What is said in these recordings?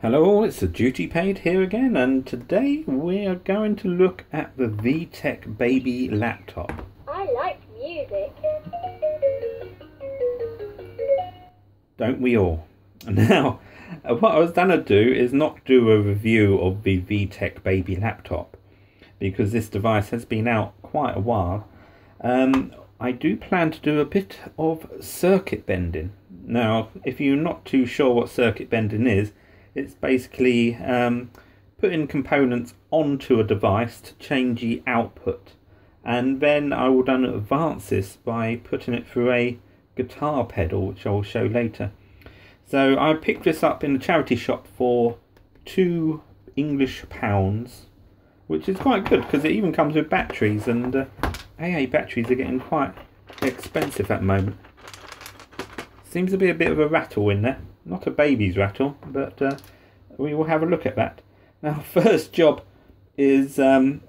Hello all, it's the Duty Paid here again, and today we are going to look at the VTech baby laptop. I like music. Don't we all? Now, what I was going to do is not do a review of the VTech baby laptop, because this device has been out quite a while. I do plan to do a bit of circuit bending. Now, if you're not too sure what circuit bending is, it's basically putting components onto a device to change the output, and then I will then advance this by putting it through a guitar pedal, which I'll show later. So I picked this up in a charity shop for £2, which is quite good because it even comes with batteries, and AA batteries are getting quite expensive at the moment. Seems to be a bit of a rattle in there. Not a baby's rattle, but we will have a look at that. Now, first job is, in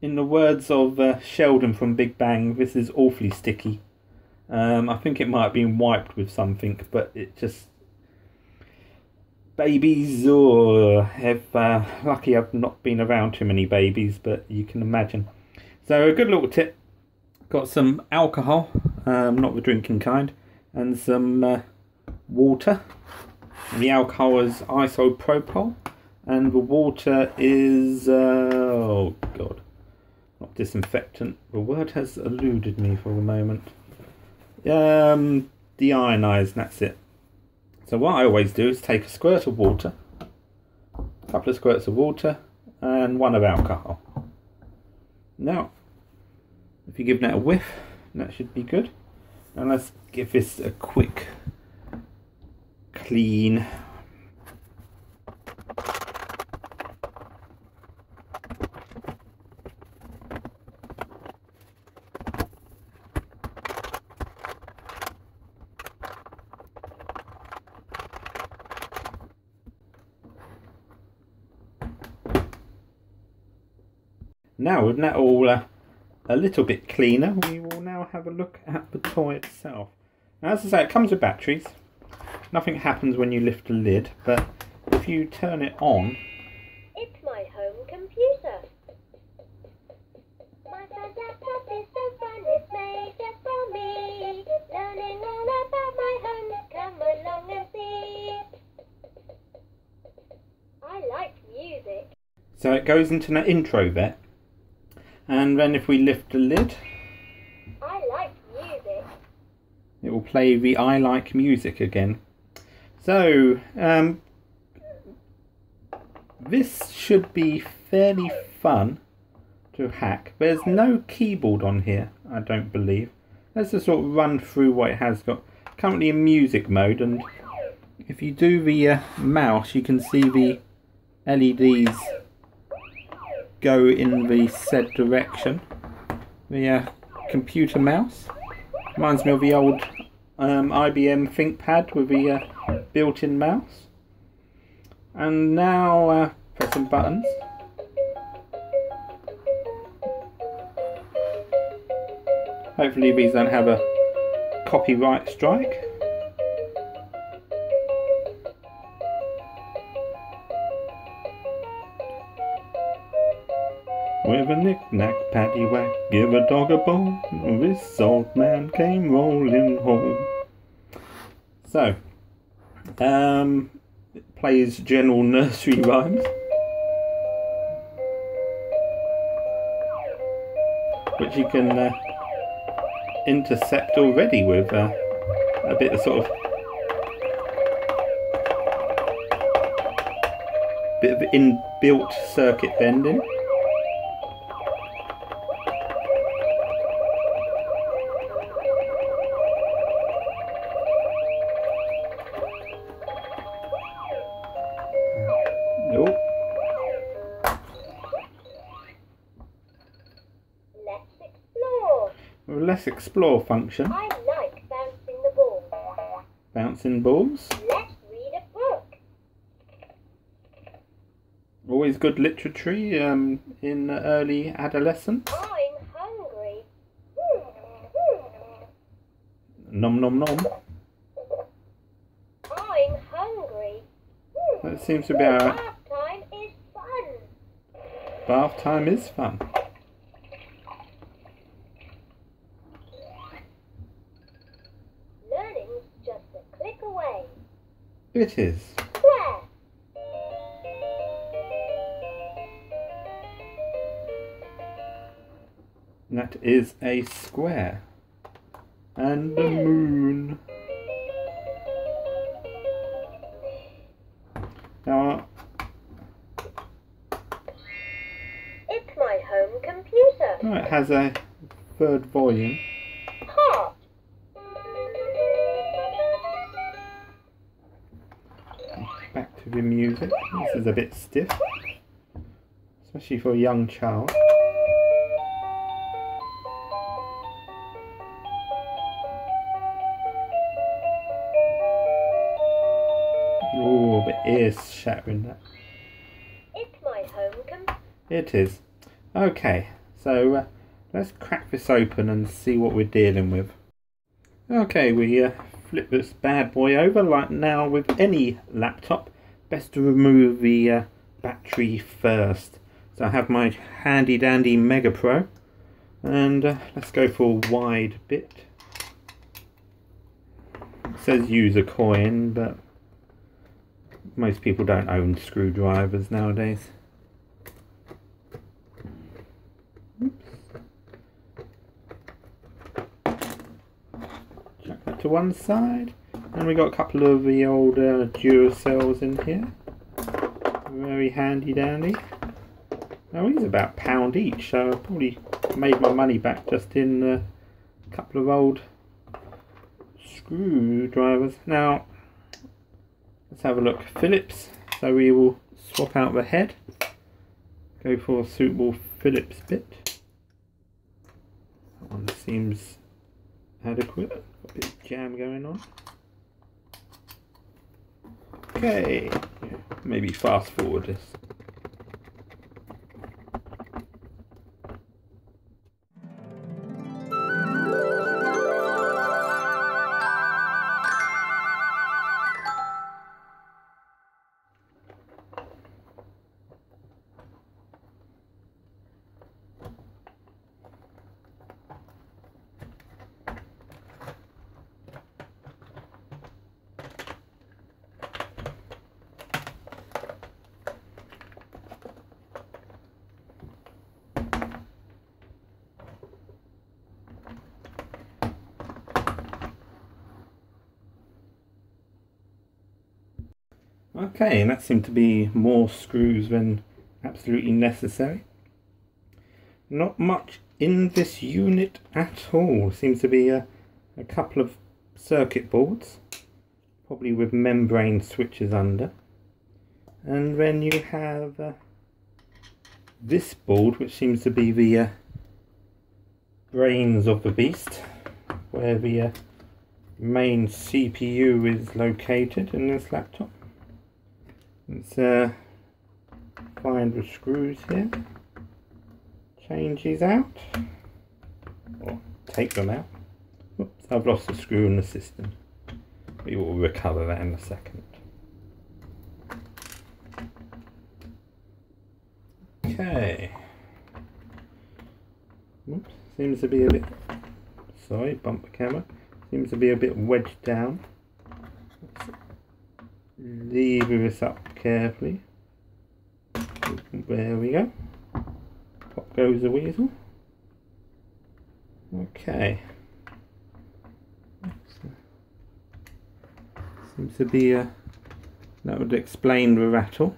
the words of Sheldon from Big Bang, this is awfully sticky. I think it might have been wiped with something, but it just... Babies, lucky I've not been around too many babies, but you can imagine. So a good little tip, got some alcohol, not the drinking kind, and some... water. The alcohol is isopropyl and the water is oh god, not disinfectant, the word has eluded me for a moment, deionized, that's it. So what I always do is take a squirt of water, a couple of squirts of water and one of alcohol. Now if you give that a whiff, that should be good. And let's give this a quick clean. Now with that all a little bit cleaner, we will now have a look at the toy itself. Now as I say, it comes with batteries. Nothing happens when you lift the lid, but if you turn it on... It's my home computer. My first laptop is so fun, it's made just for me. Learning all about my home, come along and see. I like music. So it goes into an intro there. And then if we lift the lid... I like music. It will play the I like music again. So, this should be fairly fun to hack. There's no keyboard on here, I don't believe. Let's just sort of run through what it has got. Currently in music mode, and if you do the mouse, you can see the LEDs go in the said direction. The computer mouse reminds me of the old IBM ThinkPad with the... built-in mouse. And now pressing buttons. Hopefully these don't have a copyright strike. With a knick-knack paddywhack, give a dog a bone, this old man came rolling home. So it plays general nursery rhymes, which you can intercept already with a bit of sort of inbuilt circuit bending. Let's explore function. I like bouncing the ball. Bouncing balls. Let's read a book. Always good literature in early adolescence. I'm hungry. Nom nom nom. I'm hungry. Let's seems to be our... Bath time is fun. Bath time is fun. Learning's just a click away. It is. Square. That is a square. And the moon. Now, it's my home computer. Oh, it has a third volume. Heart. Back to the music. This is a bit stiff, especially for a young child. Is shattering that. It's my home. It is. Okay, so let's crack this open and see what we're dealing with. Okay, we flip this bad boy over. Like now with any laptop, best to remove the battery first. So I have my handy dandy MegaPro, and let's go for a wide bit. It says use a coin, but most people don't own screwdrivers nowadays. Oops. Chuck that to one side. And we got a couple of the old Duracells in here. Very handy dandy. Now these are about £1 each, so I probably made my money back just in a couple of old screwdrivers. Now, let's have a look. Phillips. So we will swap out the head. Go for a suitable Phillips bit. That one seems adequate. Got a bit of jam going on. Okay. Maybe fast forward this. Okay, and that seemed to be more screws than absolutely necessary. Not much in this unit at all. Seems to be a couple of circuit boards, probably with membrane switches under. And then you have this board, which seems to be the brains of the beast, where the main CPU is located in this laptop. Let's find the screws here, change these out, or take them out. Oops, I've lost a screw in the system. We will recover that in a second. Okay. Oops, seems to be a bit, sorry, bump the camera, seems to be a bit wedged down. Lever this up carefully. There we go. Pop goes the weasel. Okay. Seems to be a... that would explain the rattle.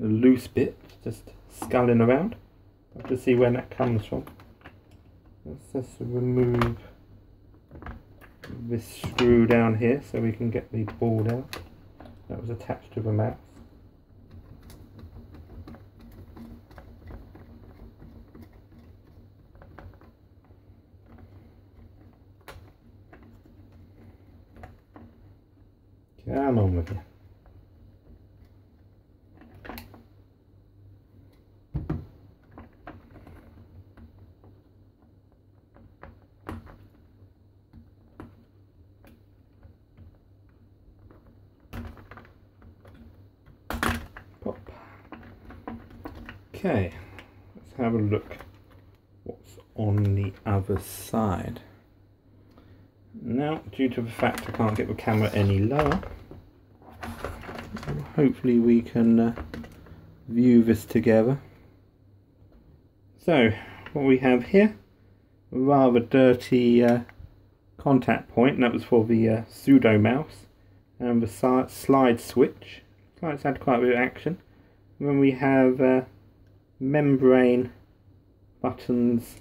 A loose bit, just sculling around. I'll have to see where that comes from. Let's just remove this screw down here so we can get the board out that was attached to the mouse. Come on with you. Okay, let's have a look what's on the other side. Now, due to the fact I can't get the camera any lower, hopefully we can view this together. So, what we have here, a rather dirty contact point, that was for the pseudo mouse, and the slide switch. Slides had quite a bit of action. And then we have membrane buttons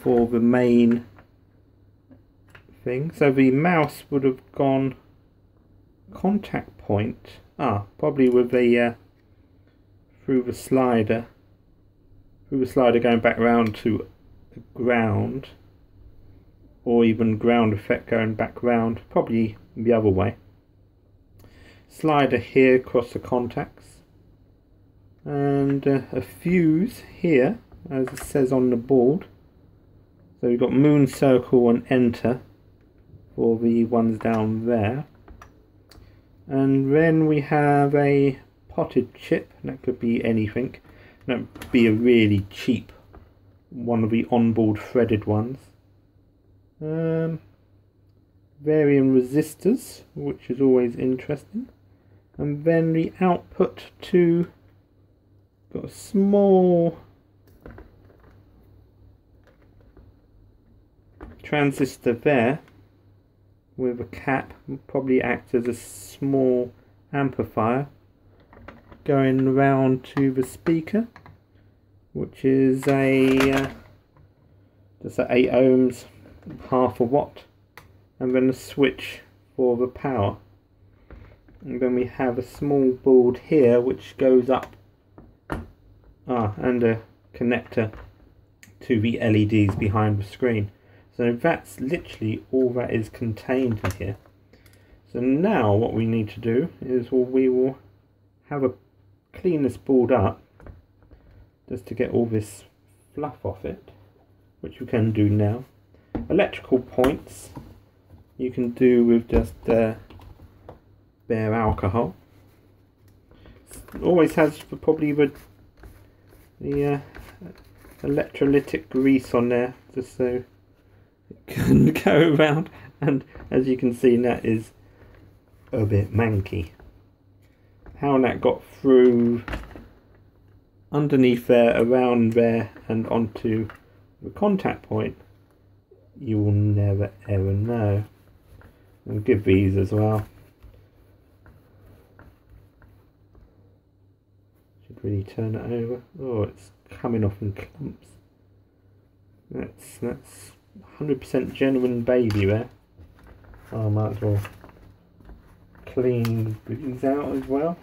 for the main thing. So the mouse would have gone contact point, probably with the through the slider going back round to the ground, or even ground effect going back round, probably the other way. Slider here across the contacts, and a fuse here, as it says on the board. So we've got moon, circle and enter for the ones down there. And then we have a potted chip, and that could be anything. That would be a really cheap one of the onboard threaded ones. Varying resistors, which is always interesting. And then the output to, got a small transistor there with a cap, probably act as a small amplifier, going round to the speaker, which is a just at 8 ohms, half a watt, and then a switch for the power. And then we have a small board here which goes up, and a connector to the LEDs behind the screen. So that's literally all that is contained in here. So now what we need to do is we will have a clean this board up just to get all this fluff off it, which you can do now. Electrical points you can do with just bare alcohol. It always has probably the electrolytic grease on there, just so can go around, and as you can see, that is a bit manky. How that got through underneath there, around there, and onto the contact point, you will never ever know. We'll give these as well. Should really turn it over. Oh, it's coming off in clumps. That's 100% genuine baby there. I might as well clean these out as well.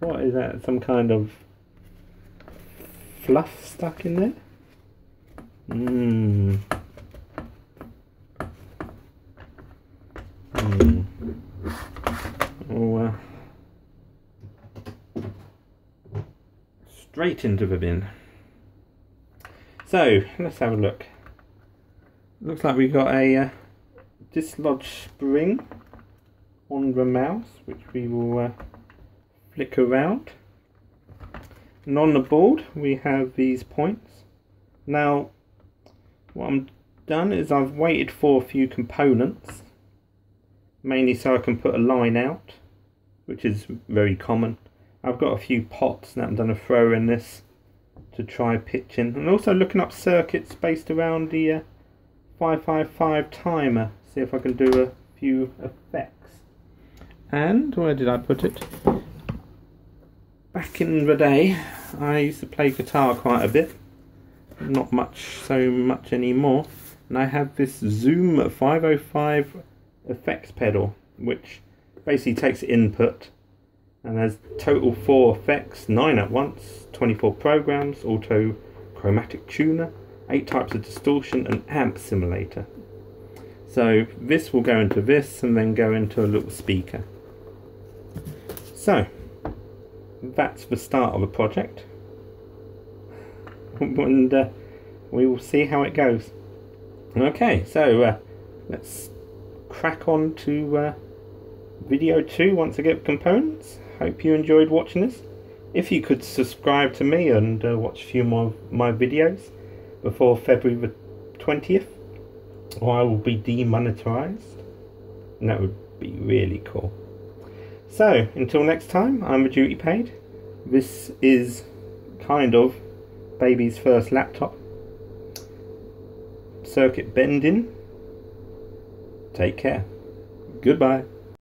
What is that? Some kind of fluff stuck in there? Straight into the bin. So let's have a look. Looks like we got a dislodged spring on the mouse, which we will flick around. And on the board we have these points. Now what I'm done is I've waited for a few components, mainly so I can put a line out, which is very common. I've got a few pots that I'm going to throw in this to try pitching, and also looking up circuits based around the 555 timer, see if I can do a few effects. And where did I put it? Back in the day I used to play guitar quite a bit, not much so much anymore, and I have this Zoom 505 effects pedal, which basically takes input and has total 4 effects, 9 at once, 24 programs, auto chromatic tuner, 8 types of distortion and amp simulator. So this will go into this and then go into a little speaker. So that's the start of the project, and we will see how it goes. Okay, so let's crack on to video 2 once I get components. Hope you enjoyed watching this. If you could subscribe to me and watch a few more of my videos before February the 20th, or I will be demonetized, and that would be really cool. So until next time, I'm a duty paid. This is kind of baby's first laptop. Circuit bending. Take care. Goodbye.